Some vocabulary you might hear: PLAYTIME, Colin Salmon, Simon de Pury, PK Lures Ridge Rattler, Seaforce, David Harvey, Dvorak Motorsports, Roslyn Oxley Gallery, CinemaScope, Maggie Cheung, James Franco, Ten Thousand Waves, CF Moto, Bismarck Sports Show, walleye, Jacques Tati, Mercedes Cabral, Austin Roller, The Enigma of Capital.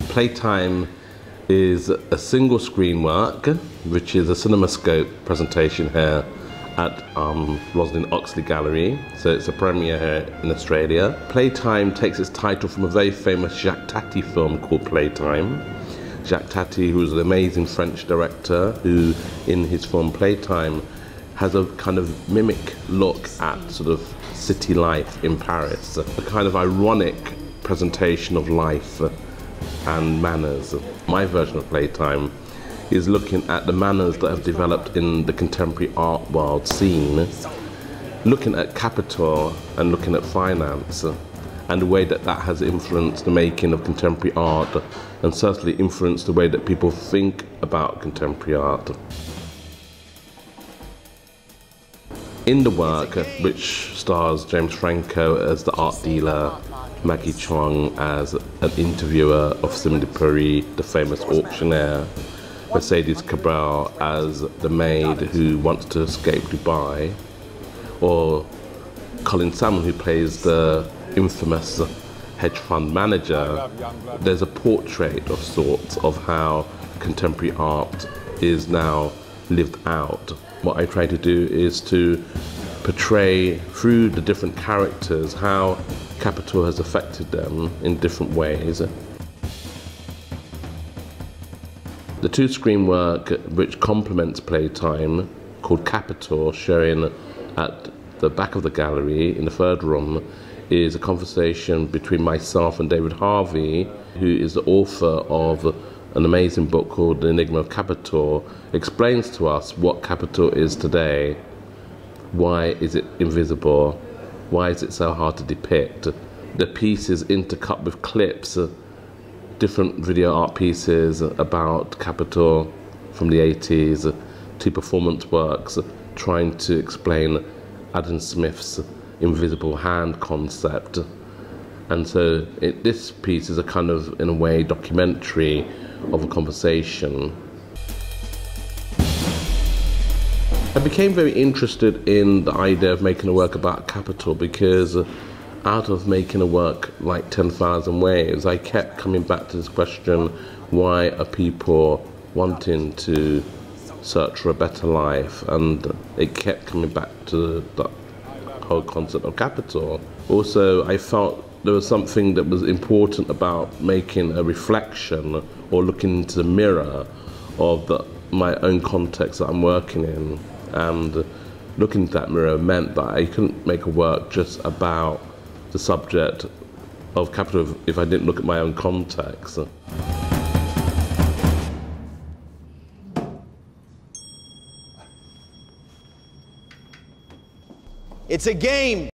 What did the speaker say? Playtime is a single screen work, which is a CinemaScope presentation here at Roslyn Oxley Gallery, so it's a premiere here in Australia. Playtime takes its title from a very famous Jacques Tati film called Playtime. Jacques Tati, who's an amazing French director, who in his film Playtime has a kind of mimic look at sort of city life in Paris, a kind of ironic presentation of life and manners. My version of Playtime is looking at the manners that have developed in the contemporary art world scene, looking at capital and looking at finance, and the way that that has influenced the making of contemporary art, and certainly influenced the way that people think about contemporary art. In the work, which stars James Franco as the art dealer, Maggie Cheung as an interviewer of Simon de Pury, the famous auctioneer, Mercedes Cabral as the maid who wants to escape Dubai, or Colin Salmon, who plays the infamous hedge fund manager. There's a portrait of sorts of how contemporary art is now lived out. What I try to do is to portray through the different characters how capital has affected them in different ways. The two-screen work which complements Playtime, called Capital, showing at the back of the gallery in the third room, is a conversation between myself and David Harvey, who is the author of an amazing book called The Enigma of Capital, explains to us what capital is today, why is it invisible, why is it so hard to depict. The piece is intercut with clips, different video art pieces about capital from the 80s to performance works trying to explain Adam Smith's invisible hand concept. And so this piece is a kind of, in a way, documentary of a conversation. I became very interested in the idea of making a work about capital because out of making a work like 10,000 Waves, I kept coming back to this question, why are people wanting to search for a better life? And it kept coming back to the whole concept of capital. Also, I felt there was something that was important about making a reflection or looking into the mirror of my own context that I'm working in. And looking into that mirror meant that I couldn't make a work just about the subject of capital if I didn't look at my own context. It's a game.